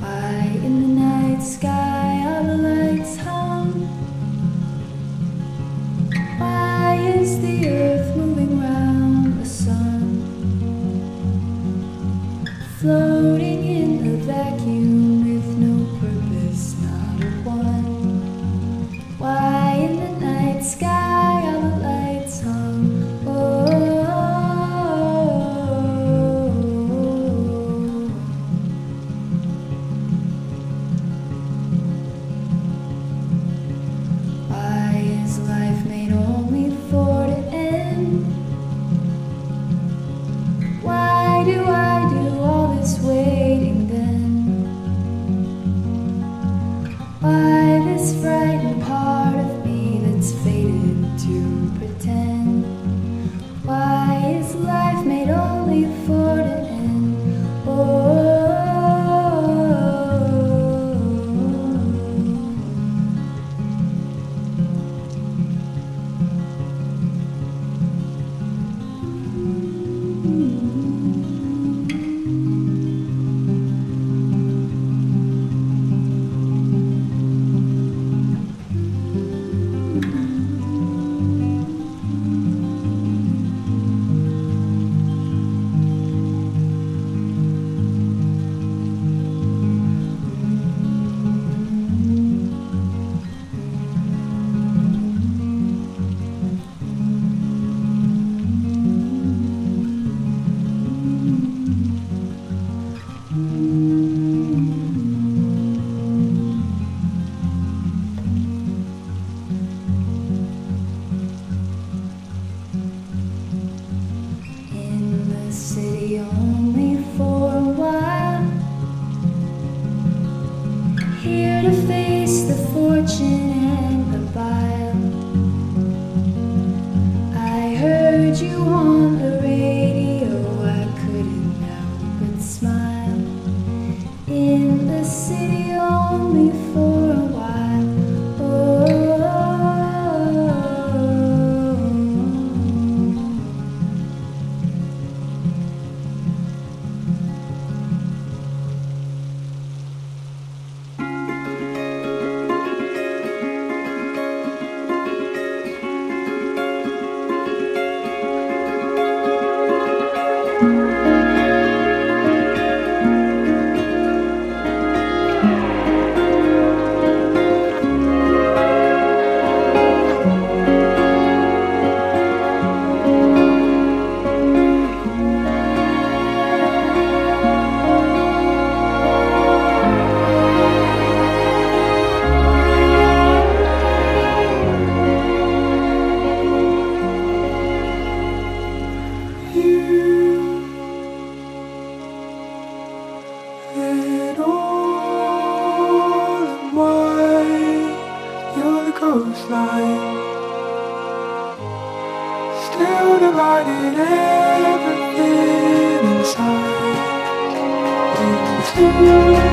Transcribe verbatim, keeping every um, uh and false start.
Why in the night sky are the lights hung? Why is the earth moving round the sun? Floating in a vacuum with no purpose, not a one. Why in the night sky? Why this frightened part of me that's fated to pretend? Why is life made only for to end? Oh. Only for a while, here to face the fortune and the bile. I heard you on the radio, I couldn't help but smile. In the city only for a while. Coastline, still divided, everything inside into